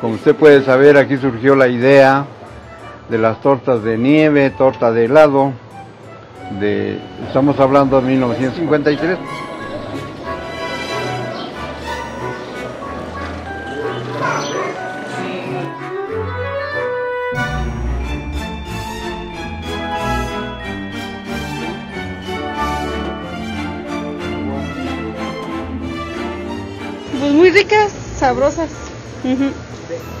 Como usted puede saber, aquí surgió la idea de las tortas de nieve, torta de helado, estamos hablando de 1953. Pues muy ricas, sabrosas. Uh-huh.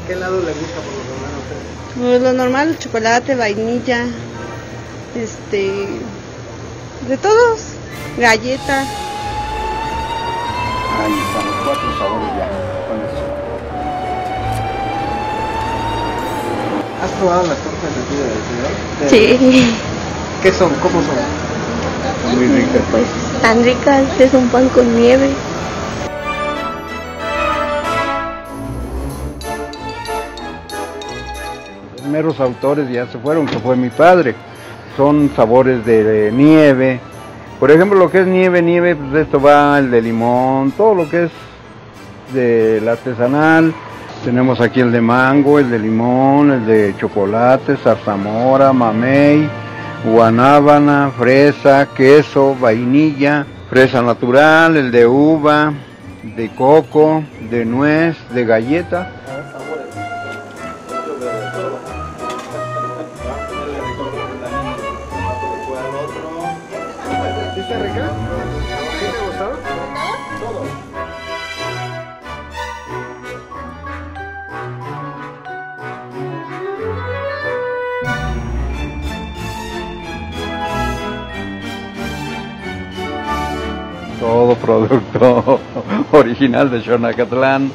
¿Qué helado le gusta por lo normal a usted? Pues lo normal, chocolate, vainilla, de todos, galleta. Ahí están los 4 sabores ya. ¿Has probado las tortas de tía de señor? Sí. ¿Qué son? ¿Cómo son? Muy ricas, pues. Tan ricas, es un pan con nieve. Los primeros autores ya se fueron, que fue mi padre. Son sabores de nieve, por ejemplo, lo que es nieve, pues esto va el de limón, todo lo que es del artesanal. Tenemos aquí el de mango, el de limón, el de chocolate, zarzamora, mamey, guanábana, fresa, queso, vainilla, fresa natural, el de uva, de coco, de nuez, de galleta. ¿Está rica? ¿Sí te gustó? Todo. Todo producto original de Xonacatlán.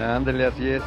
Ándale, así es.